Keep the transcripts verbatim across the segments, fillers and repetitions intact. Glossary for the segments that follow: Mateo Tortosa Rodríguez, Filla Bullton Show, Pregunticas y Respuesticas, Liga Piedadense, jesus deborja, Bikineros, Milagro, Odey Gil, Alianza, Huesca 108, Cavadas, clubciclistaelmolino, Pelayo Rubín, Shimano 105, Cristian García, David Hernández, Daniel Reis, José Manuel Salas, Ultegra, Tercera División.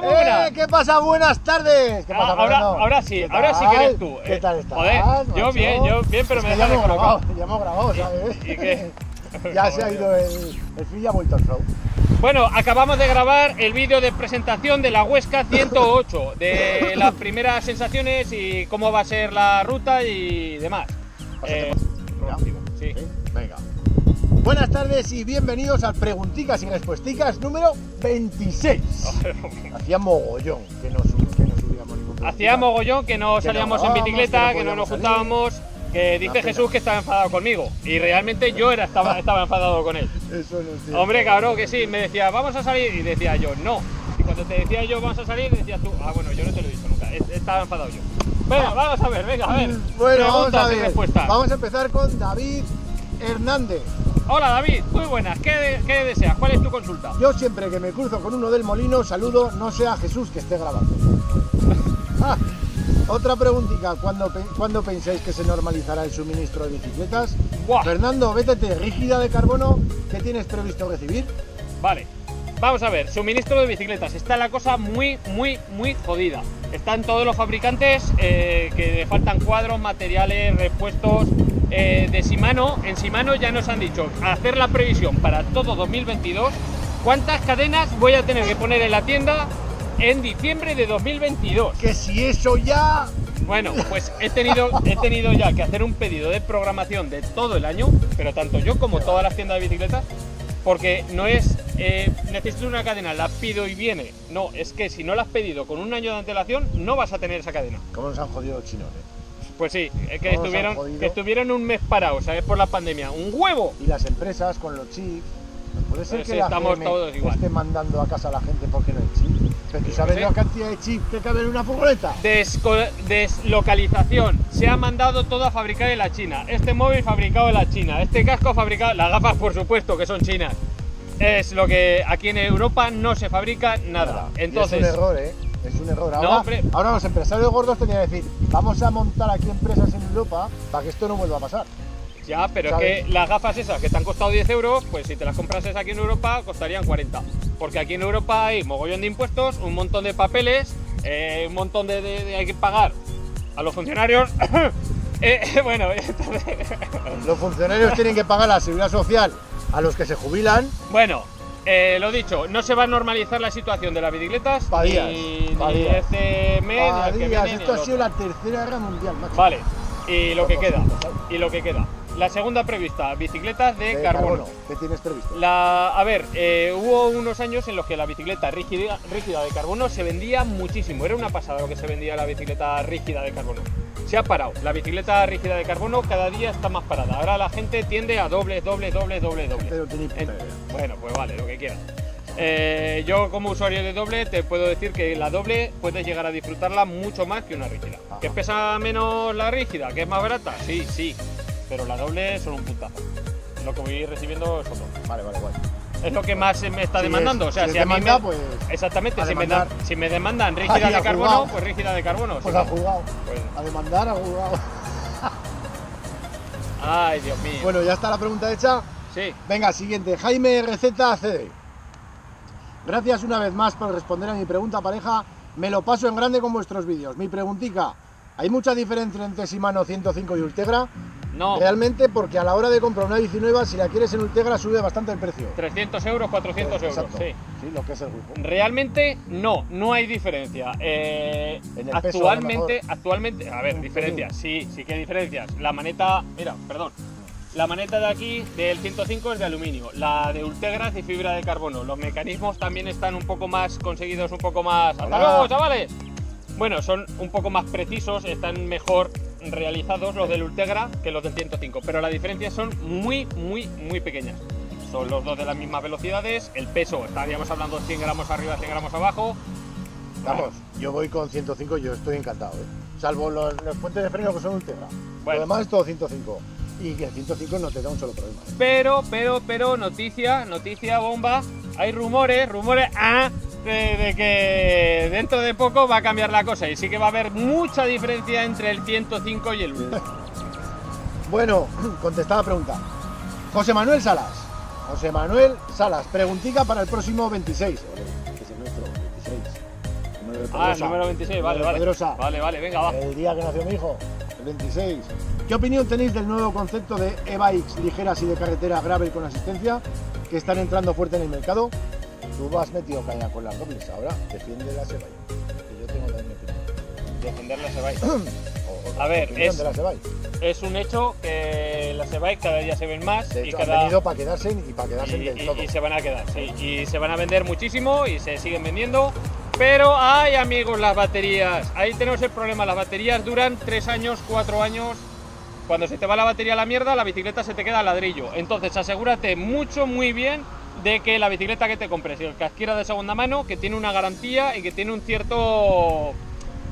pasa? Muy buenas. Eh, ¿Qué pasa? Buenas tardes. ¿Qué pasa, ahora, ahora sí, ahora sí que eres tú. ¿Qué tal estás? Joder, yo bien, yo bien, pero me dejas de colocado. Ya hemos grabado, ¿sabes? ¿Y qué? Ya se ha ido el, el Filla Bullton Show. Bueno, acabamos de grabar el vídeo de presentación de la Huesca ciento ocho, de las primeras sensaciones y cómo va a ser la ruta y demás. Eh, sí. ¿Sí? Venga. Buenas tardes y bienvenidos al Pregunticas y Respuesticas número veintiséis. Hacía mogollón que no, que no subíamos ningún. Hacía mogollón que no salíamos que no en bicicleta, que no, que no nos juntábamos. Que dice Jesús que estaba enfadado conmigo. Y realmente yo era, estaba, estaba enfadado con él. Eso no es cierto. Hombre, cabrón, que sí. Me decía, vamos a salir. Y decía yo, no. Y cuando te decía yo, vamos a salir, decías tú, ah, bueno, yo no te lo he dicho nunca. Estaba enfadado yo. Bueno, vamos a ver, venga, a ver. Bueno, vamos a ver. Vamos a empezar con David Hernández. Hola, David. Muy buenas. ¿Qué, ¿Qué deseas? ¿Cuál es tu consulta? Yo siempre que me cruzo con uno del molino, saludo, no sea Jesús que esté grabando. Ah. Otra preguntita, ¿cuándo, ¿cuándo pensáis que se normalizará el suministro de bicicletas? ¡Buah! Fernando, vétete, rígida de carbono, ¿qué tienes previsto recibir? Vale, vamos a ver, suministro de bicicletas, está la cosa muy, muy, muy jodida. Están todos los fabricantes, eh, que le faltan cuadros, materiales, repuestos, eh, de Shimano. En Shimano ya nos han dicho, hacer la previsión para todo dos mil veintidós, ¿cuántas cadenas voy a tener que poner en la tienda? En diciembre de dos mil veintidós. Que si eso ya... Bueno, pues he tenido, he tenido ya que hacer un pedido de programación de todo el año, pero tanto yo como todas las tiendas de bicicletas, porque no es, eh, necesito una cadena, la pido y viene. No, es que si no la has pedido con un año de antelación, no vas a tener esa cadena. ¿Cómo nos han jodido los chinos, eh? Pues sí, es que estuvieron, que estuvieron un mes parados, ¿sabes? Por la pandemia. ¡Un huevo! Y las empresas con los chips... Puede ser que estamos todos igual. Esté mandando a casa a la gente porque no hay chip. Pero tú sabes la cantidad de chip que cabe en una furgoneta. Desco deslocalización. Se ha mandado todo a fabricar en la China. Este móvil fabricado en la China. Este casco fabricado. Las gafas, por supuesto, que son chinas. Es lo que aquí en Europa no se fabrica nada. Entonces, es un error, ¿eh? Es un error. Ahora, no, ahora los empresarios gordos tenían que decir: vamos a montar aquí empresas en Europa para que esto no vuelva a pasar. Ya, pero ¿sabes? Es que las gafas esas que te han costado diez euros, pues si te las comprases aquí en Europa costarían cuarenta. Porque aquí en Europa hay mogollón de impuestos, un montón de papeles, eh, un montón de, de, de... hay que pagar a los funcionarios. eh, bueno, los funcionarios tienen que pagar la seguridad social a los que se jubilan. Bueno, eh, lo dicho, no se va a normalizar la situación de las bicicletas. Pa días, ni, pa días. Ni este mes, pa ni días. Que viene, esto ha sido la tercera guerra mundial, macho. Vale, y lo que queda, y lo que queda. La segunda prevista, bicicletas de, de carbono. carbono. ¿Qué tienes previsto? La, a ver, eh, hubo unos años en los que la bicicleta rígida, rígida de carbono se vendía muchísimo. Era una pasada lo que se vendía la bicicleta rígida de carbono. Se ha parado. La bicicleta rígida de carbono cada día está más parada. Ahora la gente tiende a doble, doble, doble, doble, doble. Pero tiene en, bueno, pues vale, lo que quieras. Eh, yo como usuario de doble te puedo decir que la doble puedes llegar a disfrutarla mucho más que una rígida. Ajá. ¿Que pesa menos la rígida? ¿Que es más barata? Sí, sí. Pero la doble son un puntazo. Lo que voy recibiendo es otro. Vale, vale, vale. Es lo que más me está demandando. Si es, o sea, si, si a mí demanda, me... pues... Exactamente, si me, da... si me demandan rígida de carbono, jugado. pues rígida de carbono. Pues ha jugado. Pues... A demandar, ha jugado. Ay, Dios mío. Bueno, ya está la pregunta hecha. Sí. Venga, siguiente. Jaime Receta C D. Gracias una vez más por responder a mi pregunta, pareja. Me lo paso en grande con vuestros vídeos. Mi preguntica. ¿Hay mucha diferencia entre Shimano ciento cinco y Ultegra? No. Realmente, porque a la hora de comprar una bici nueva, si la quieres en Ultegra, sube bastante el precio. trescientos euros, cuatrocientos euros. Exacto. Sí. Sí, lo que es el grupo. Realmente, no, no hay diferencia. Eh, en el actualmente, peso, a actualmente, a ver, diferencias, sí, sí que hay diferencias. La maneta, mira, perdón, la maneta de aquí, del ciento cinco, es de aluminio. La de Ultegra es de fibra de carbono. Los mecanismos también están un poco más conseguidos, un poco más... ¡Hasta luego, chavales! Bueno, son un poco más precisos, están mejor... realizados los del Ultegra que los del ciento cinco, pero las diferencias son muy, muy, muy pequeñas. Son los dos de las mismas velocidades, el peso, estaríamos hablando de cien gramos arriba, cien gramos abajo. Vamos, yo voy con ciento cinco, yo estoy encantado, ¿eh? Salvo los, los puentes de freno que son Ultegra. Bueno. Lo demás es todo ciento cinco. Y el ciento cinco no te da un solo problema. ¿Eh? Pero, pero, pero, noticia, noticia, bomba, hay rumores, rumores... ¡Ah! De, de que dentro de poco va a cambiar la cosa y sí que va a haber mucha diferencia entre el ciento cinco y el uno. Bueno, contestada pregunta. José Manuel Salas. José Manuel Salas, preguntica para el próximo veintiséis. Que es el nuestro, veintiséis. Ah, el número veintiséis, vale, vale. Pedrosa. Vale, vale, venga, va. El día que nació mi hijo, el veintiséis. ¿Qué opinión tenéis del nuevo concepto de e-bikes ligeras y de carretera gravel con asistencia que están entrando fuerte en el mercado? Tú vas metido caña con las dobles ahora, defiende las e-bikes. Que yo tengo también mi opinión. Defender las e-bikes. A ver, es, es un hecho que las e-bikes cada día se ven más. De hecho, y cada... han venido para quedarse y para quedarse y, del y, todo. Y se van a quedar, sí. Y se van a vender muchísimo y se siguen vendiendo. Pero, ay amigos, las baterías. Ahí tenemos el problema, las baterías duran tres años, cuatro años. Cuando se te va la batería a la mierda, la bicicleta se te queda al ladrillo. Entonces, asegúrate mucho, muy bien de que la bicicleta que te compres y el que adquieras de segunda mano, que tiene una garantía y que tiene un cierto...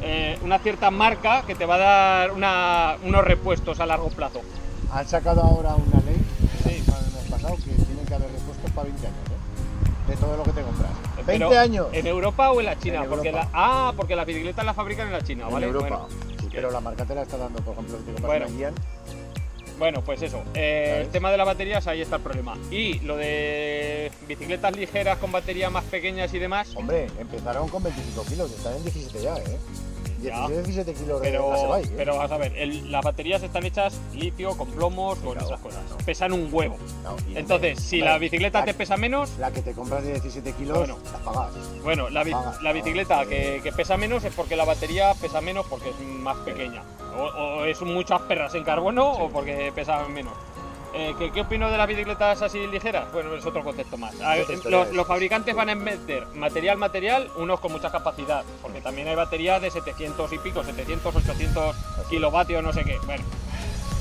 Eh, una cierta marca que te va a dar una, unos repuestos a largo plazo. Han sacado ahora una ley, sí, el pasado, que tiene que haber repuestos para veinte años, ¿eh? De todo lo que te compras. veinte años. ¿En Europa o en la China? En porque la, ah, porque las bicicletas las fabrican en la China, en ¿vale? En Europa, bueno, sí, pero la marca te la está dando, por ejemplo, si te bueno, guían. Bueno, pues eso, eh, el tema de las baterías, ahí está el problema. Y lo de bicicletas ligeras con baterías más pequeñas y demás... Hombre, empezaron con veinticinco kilos, están en diecisiete ya, ¿eh? dieciséis, diecisiete kilos de base, ¿eh? Pero vas a ver, el, las baterías están hechas litio, con plomos, sí, con claro, esas cosas. No. Pesan un huevo. No, entonces, si vale, la bicicleta la, te pesa menos... La que te compras de diecisiete kilos, bueno, la pagas. Bueno, la, la, pagas, la bicicleta no, que, que pesa menos es porque la batería pesa menos porque es más pequeña. O, o es muchas perras en carbono, sí, o porque pesan menos. Eh, ¿qué, ¿Qué opino de las bicicletas así ligeras? Bueno, es otro concepto más. A, los, los fabricantes van a meter material, material, unos con mucha capacidad, porque también hay baterías de setecientos y pico, setecientos, ochocientos kilovatios, no sé qué. Bueno,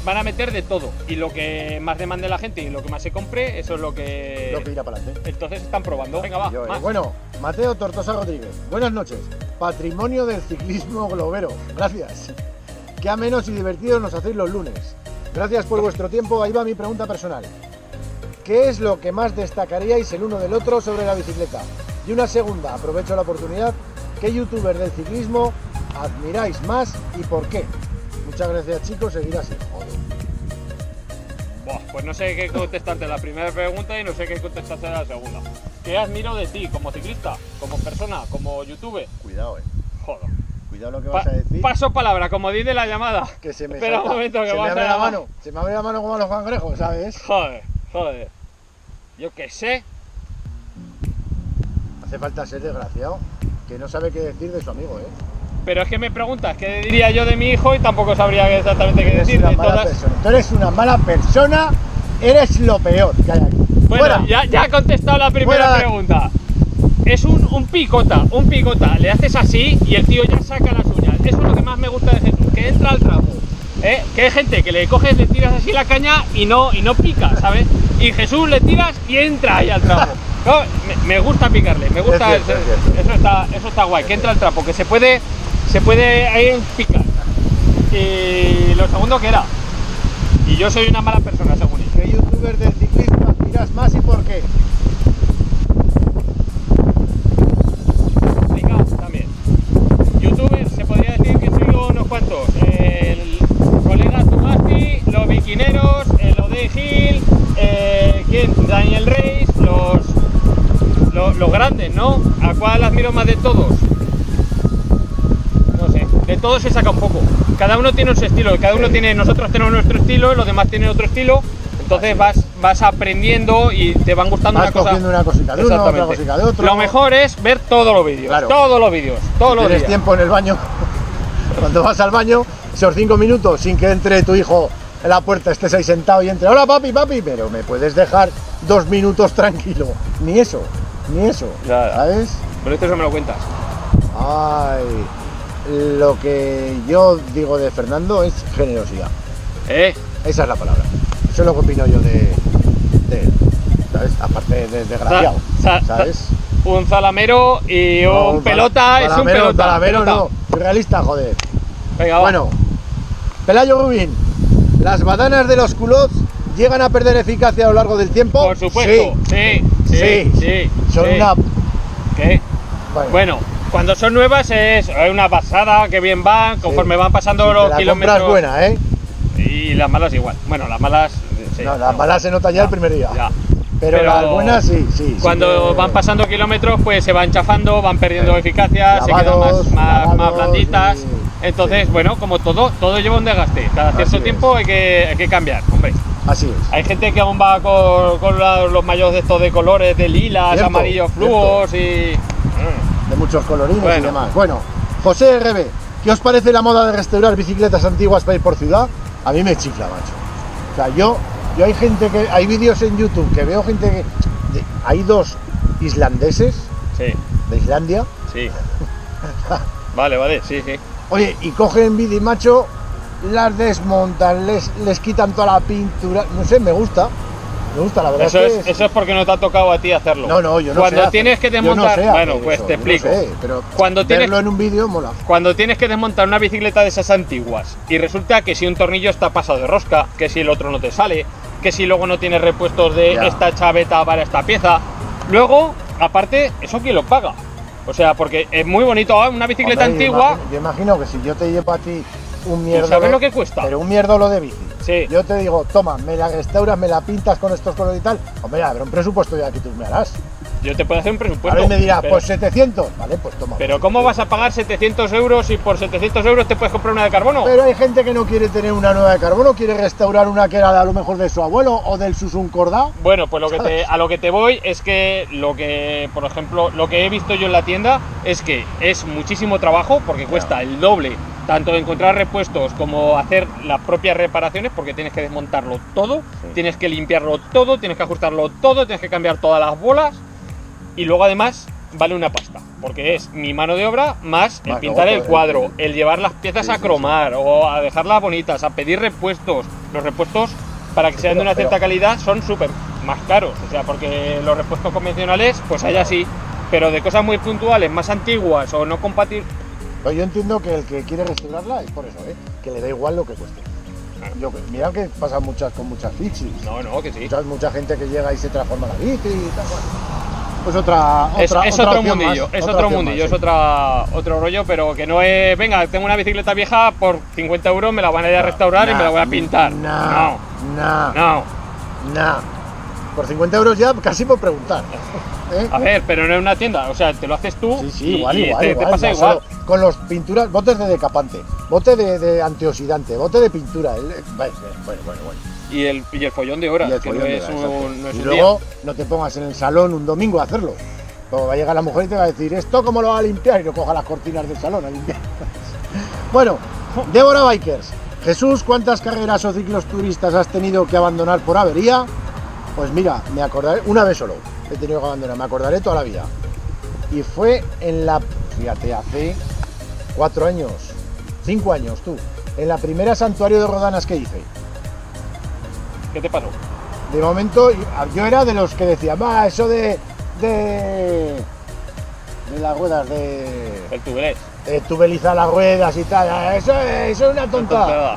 van a meter de todo y lo que más demande la gente y lo que más se compre, eso es lo que... Lo que irá para adelante. Entonces están probando. Venga, va. Yo, eh. Bueno, Mateo Tortosa Rodríguez, buenas noches. Patrimonio del ciclismo globero. Gracias. Qué amenos y divertidos nos hacéis los lunes. Gracias por vuestro tiempo. Ahí va mi pregunta personal. ¿Qué es lo que más destacaríais el uno del otro sobre la bicicleta? Y una segunda, aprovecho la oportunidad, ¿qué youtuber del ciclismo admiráis más y por qué? Muchas gracias, chicos, seguid así. Buah, pues no sé qué contestarte la primera pregunta y no sé qué contestarte la segunda. ¿Qué admiro de ti como ciclista, como persona, como youtuber? Cuidado, eh. Joder. Cuidado lo que vas pa a decir. Paso palabra, como dice la llamada. Que se me Espera salta. un momento que se vas me abre a la mano. mano. Se me abre la mano como a los cangrejos, ¿sabes? Joder, joder. Yo qué sé. Hace falta ser desgraciado, que no sabe qué decir de su amigo, ¿eh? Pero es que me preguntas qué diría yo de mi hijo y tampoco sabría exactamente qué decir. Todas... Tú eres una mala persona, eres lo peor que hay aquí. Bueno, Fuera. Ya, ya he contestado la primera Fuera. pregunta. Es un, un picota, un picota, le haces así y el tío ya saca las uñas. Eso es lo que más me gusta de Jesús, que entra al trapo, ¿eh? Que hay gente que le coges, le tiras así la caña y no, y no pica, ¿sabes? Y Jesús le tiras y entra ahí al trapo. No, me, me gusta picarle, me gusta, es cierto, es cierto. Eso, está, eso está guay, que entra al trapo, que se puede, se puede ahí picar. Y lo segundo que era, y yo soy una mala persona según él. ¿Qué youtuber del ciclismo admiras más y por qué? ¿Cuántos? El colega Tomasi, los Bikineros, el Odey Gil, eh, ¿quién? Daniel Reis, los, los, los grandes, ¿no? ¿A cuál admiro más de todos? No sé, de todos se saca un poco. Cada uno tiene su estilo, cada uno tiene, nosotros tenemos nuestro estilo, los demás tienen otro estilo, entonces vas, vas aprendiendo y te van gustando vas una cosa. Una cosita de uno, otra cosita de otro. Lo mejor es ver todos los vídeos, claro. todos los vídeos, todos los días. Tienes tiempo en el baño. Cuando vas al baño, esos cinco minutos sin que entre tu hijo en la puerta, estés ahí sentado y entre, hola papi, papi, pero me puedes dejar dos minutos tranquilo. Ni eso, ni eso, claro. ¿Sabes? Pero esto no me lo cuentas. Ay, lo que yo digo de Fernando es generosidad. ¿Eh? Esa es la palabra. Eso es lo que opino yo de, de él, ¿sabes? Aparte de desgraciado, ¿sabes? Un zalamero y un, no, un pelota es un pelota. Zalamero no, realista, joder. Venga, bueno, Pelayo Rubín, ¿las badanas de los culots llegan a perder eficacia a lo largo del tiempo? Por supuesto, sí, sí, sí. sí, sí son sí. una... ¿Qué? Bueno. bueno, cuando son nuevas es una pasada, que bien van, conforme sí. van pasando sí, los la kilómetros. Las buenas, ¿eh? Y las malas igual. Bueno, las malas... Sí, no, las no, malas se notan ya no, el primer día. Ya. Pero, pero las buenas sí, sí. Cuando sí, van pasando eh, kilómetros, pues se van chafando, van perdiendo eh, eficacia, lavados, se quedan más, más, lavados, más blanditas. Sí, entonces, sí, bueno, como todo, todo lleva un desgaste. Cada cierto tiempo hay que, hay que cambiar, hombre. Así es. Hay gente que aún va con, con la, los mayores de estos de colores, de lilas, cierto, amarillos, fluos y... de muchos colorines, bueno, y demás. Bueno, José R B, ¿qué os parece la moda de restaurar bicicletas antiguas para ir por ciudad? A mí me chifla, macho. O sea, yo... Yo hay gente que, hay vídeos en YouTube que veo gente que, hay dos islandeses, sí, de Islandia. Sí. Vale, vale, sí, sí. Oye, y cogen bici, macho, las desmontan, les, les quitan toda la pintura, no sé, me gusta, me gusta, la verdad. Eso es, es, eso es porque no te ha tocado a ti hacerlo. No, no, yo no Cuando sé tienes hacer. que desmontar, no sé bueno, pues eso, te explico. No sé, pero cuando tienes, verlo en un vídeo mola. Cuando tienes que desmontar una bicicleta de esas antiguas y resulta que si un tornillo está pasado de rosca, que si el otro no te sale, que si luego no tienes repuestos de ya. esta chaveta para esta pieza, luego, aparte, ¿eso quién lo paga? O sea, porque es muy bonito, ¿eh? Una bicicleta Hombre, antigua... Yo imagino, yo imagino que si yo te llevo a ti un mierdo... ¿Sabes lo que cuesta? Pero un mierdo lo de bici. Sí. Yo te digo, toma, me la restauras, me la pintas con estos colores y tal... Hombre, habrá un presupuesto ya que tú me harás. Yo te puedo hacer un presupuesto. A ver, me dirá, pero... pues setecientos, vale, pues toma. Pero ¿cómo vas a pagar setecientos euros si por setecientos euros te puedes comprar una de carbono? Pero hay gente que no quiere tener una nueva de carbono, quiere restaurar una que era a lo mejor de su abuelo o del Susun Cordá. Bueno, pues lo que te, a lo que te voy es que lo que, por ejemplo, lo que he visto yo en la tienda es que es muchísimo trabajo porque cuesta el doble, tanto encontrar repuestos como hacer las propias reparaciones, porque tienes que desmontarlo todo, sí, tienes que limpiarlo todo, tienes que ajustarlo todo, tienes que cambiar todas las bolas. Y luego además vale una pasta, porque es mi mano de obra más el pintar el cuadro, el llevar las piezas a cromar o a dejarlas bonitas, a pedir repuestos. Los repuestos, para que sean de una cierta calidad, son súper más caros, o sea, porque los repuestos convencionales, pues hay así, pero de cosas muy puntuales, más antiguas o no compatibles. Yo entiendo que el que quiere restaurarla es por eso, ¿eh? Que le da igual lo que cueste. Yo, mirad que pasa muchas, con muchas bicis. No, no, que sí. Mucha, mucha gente que llega y se transforma la bici y tal cual. Pues otra, otra, es, es otra otro mundillo, más, es otra otro mundillo, más, sí. es otra, otro rollo, pero que no es, venga, tengo una bicicleta vieja, por cincuenta euros me la van a ir a restaurar nah, y me la voy a pintar. Nah, no, nah, no, nah. Por cincuenta euros ya casi por preguntar. ¿Eh? A ver, pero no es una tienda, o sea, te lo haces tú sí, sí, y, igual, y igual, te, igual, te pasa igual. Solo, con los pinturas, botes de decapante, bote de, de antioxidante, bote de pintura, el, bueno, bueno, bueno. Y el, y el follón de horas, que no es un, no es un día. Y luego no te pongas en el salón un domingo a hacerlo. Luego va a llegar la mujer y te va a decir, ¿esto cómo lo va a limpiar? Y no coja las cortinas del salón a limpiar. Bueno, Débora Bikers. Jesús, ¿cuántas carreras o ciclos turistas has tenido que abandonar por avería? Pues mira, me acordaré, una vez solo he tenido que abandonar, me acordaré toda la vida. Y fue en la, fíjate, hace cuatro años, cinco años tú, en la primera Santuario de Rodanas que hice. ¿Qué te pasó? De momento yo era de los que decía, va, ah, eso de, de. de las ruedas de. El tubelez. De tubelizar las ruedas y tal. Eso, eso es una tontada.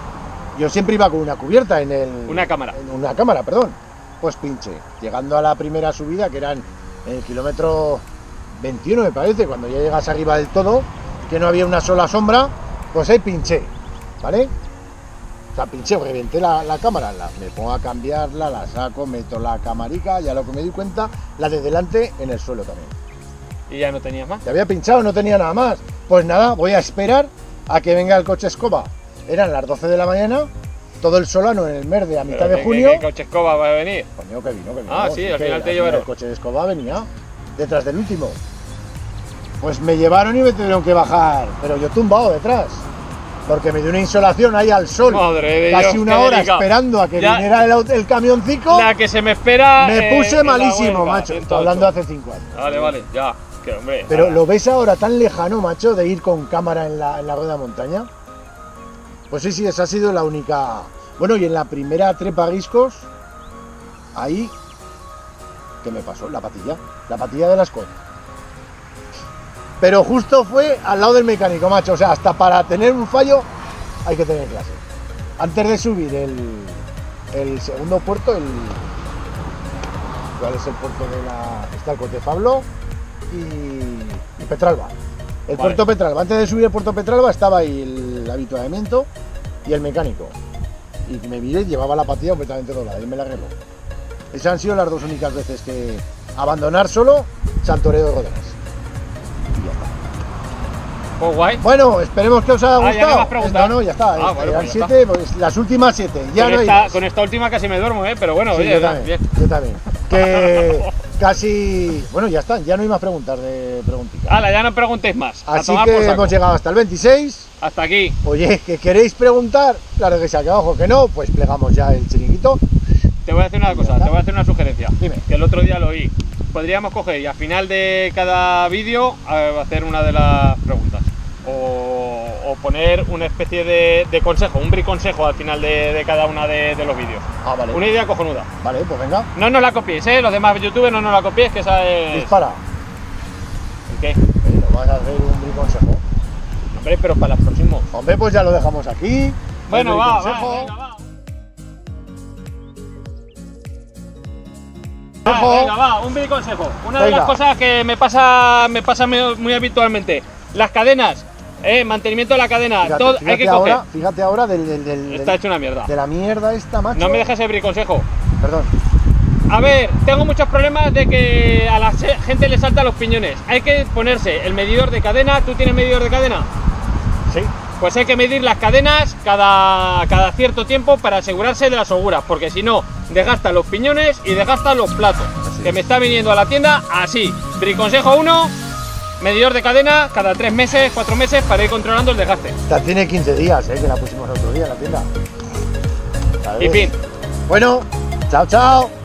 Yo siempre iba con una cubierta en el. Una cámara. En una cámara, perdón. Pues pinche. Llegando a la primera subida, que eran en el kilómetro veintiuno, me parece, cuando ya llegas arriba del todo, que no había una sola sombra, pues ahí pinché. ¿Vale? O sea, pinche, reventé la, la cámara, la, me pongo a cambiarla, la saco, meto la camarica, ya lo que me di cuenta, la de delante en el suelo también. ¿Y ya no tenías más? Te había pinchado, no tenía nada más. Pues nada, voy a esperar a que venga el coche escoba. Eran las doce de la mañana, todo el solano en el mes de a mitad de junio. ¿Qué coche escoba va a venir? Coño, que vino, que vino. Ah, sí, al final te llevaron. El coche de escoba venía detrás del último. Pues me llevaron y me tuvieron que bajar, pero yo tumbado detrás. Porque me dio una insolación ahí al sol, madre casi Dios, una hora dedica. esperando a que ya viniera el, el camioncito. La que se me espera. Me puse eh, malísimo, huelga, macho. Estoy hablando hace cinco años. Vale, ¿sí? vale, ya. Que hombre, Pero ahora. lo ves ahora tan lejano, macho, de ir con cámara en la, en la rueda de montaña. Pues sí, sí, esa ha sido la única. Bueno, y en la primera trepa riscos, ahí, ¿qué me pasó? La patilla, la patilla de las cosas. Pero justo fue al lado del mecánico, macho. O sea, hasta para tener un fallo hay que tener clase. Antes de subir el, el segundo puerto, el, ¿cuál es el puerto de la...? Está el Cote Pablo y, y Petralba. El vale. puerto Petralba. Antes de subir el puerto Petralba estaba ahí el habituamiento y el mecánico. Y me miré y llevaba la patilla completamente doblada y me la arregló. Esas han sido las dos únicas veces que abandonar solo Santorero de Godrás. Oh, guay. Bueno, esperemos que os haya gustado. Ah, ya, esta, no, ya está. Ah, bueno, pues ya siete, está. Pues, las últimas siete. Ya con, no esta, con esta última casi me duermo, ¿eh? Pero bueno, sí, oye, yo también. Bien. Yo también. Que casi. Bueno, ya está. Ya no hay más preguntas de Pregunticas. Hala, ya no preguntéis más. Así que hemos llegado hasta el veintiséis. Hasta aquí. Oye, ¿que queréis preguntar? Claro que sí, aquí abajo que no. Pues plegamos ya el chiringuito. Te voy a hacer una cosa, te voy a hacer una sugerencia. Dime. Que el otro día lo oí. Podríamos coger y al final de cada vídeo hacer una de las preguntas. O, o poner una especie de, de consejo, un briconsejo al final de, de cada una de, de los vídeos. Ah, vale. Una idea cojonuda. Vale, pues venga. No nos la copiéis, ¿eh? Los demás youtubers no nos la copiéis, que esa es... Dispara. ¿El qué? Pero vas a hacer un briconsejo. Hombre, pero para el próximo. Hombre, pues ya lo dejamos aquí. Bueno, va, va, venga, va. Ah, venga, va, un briconsejo. Una venga. de las cosas que me pasa me pasa muy, muy habitualmente. Las cadenas, eh, mantenimiento de la cadena, fíjate, todo, fíjate hay que ahora, coger. Fíjate ahora del, del, del Está del, hecho una mierda. De la mierda esta, macho. No me dejes el briconsejo. Perdón. A ver, tengo muchos problemas de que a la gente le saltan los piñones. Hay que ponerse el medidor de cadena. ¿Tú tienes medidor de cadena? Sí. Pues hay que medir las cadenas cada, cada cierto tiempo para asegurarse de las seguras, porque si no, desgastan los piñones y desgastan los platos. Así que es. Me está viniendo a la tienda así. Briconsejo uno, medidor de cadena cada tres meses, cuatro meses para ir controlando el desgaste. La tiene quince días, ¿eh? Que la pusimos el otro día en la tienda. Y fin. Bueno, chao, chao.